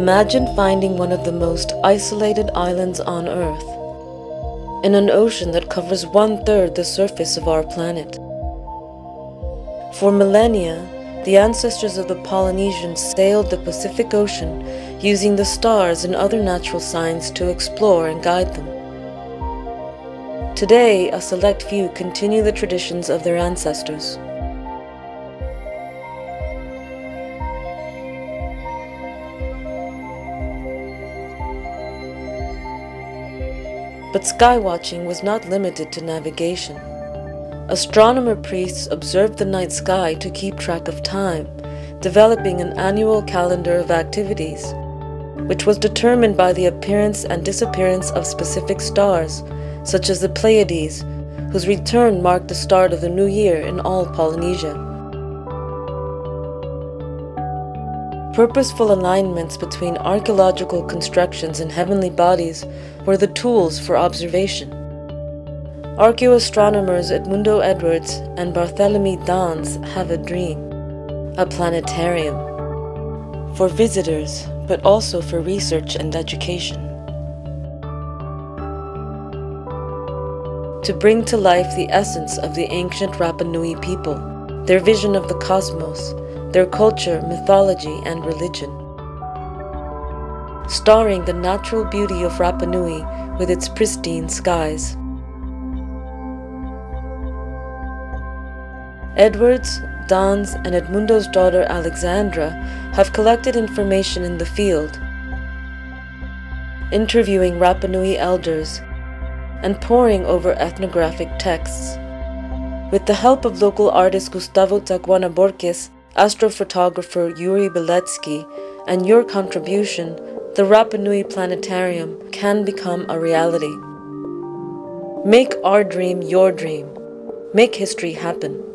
Imagine finding one of the most isolated islands on Earth, in an ocean that covers one-third the surface of our planet. For millennia, the ancestors of the Polynesians sailed the Pacific Ocean using the stars and other natural signs to explore and guide them. Today, a select few continue the traditions of their ancestors. But skywatching was not limited to navigation. Astronomer priests observed the night sky to keep track of time, developing an annual calendar of activities, which was determined by the appearance and disappearance of specific stars, such as the Pleiades, whose return marked the start of the new year in all Polynesia. Purposeful alignments between archaeological constructions and heavenly bodies were the tools for observation. Archaeoastronomers Edmundo Edwards and Barthélemy Danz have a dream, a planetarium, for visitors but also for research and education, to bring to life the essence of the ancient Rapanui people, their vision of the cosmos, their culture, mythology, and religion. Starring the natural beauty of Rapanui with its pristine skies. Edwards, Danz, and Edmundo's daughter Alexandra have collected information in the field, interviewing Rapanui elders, and poring over ethnographic texts. With the help of local artist Gustavo Taguana Borges, astrophotographer Yuri Beletsky, and your contribution, the Rapanui Planetarium can become a reality. Make our dream your dream. Make history happen.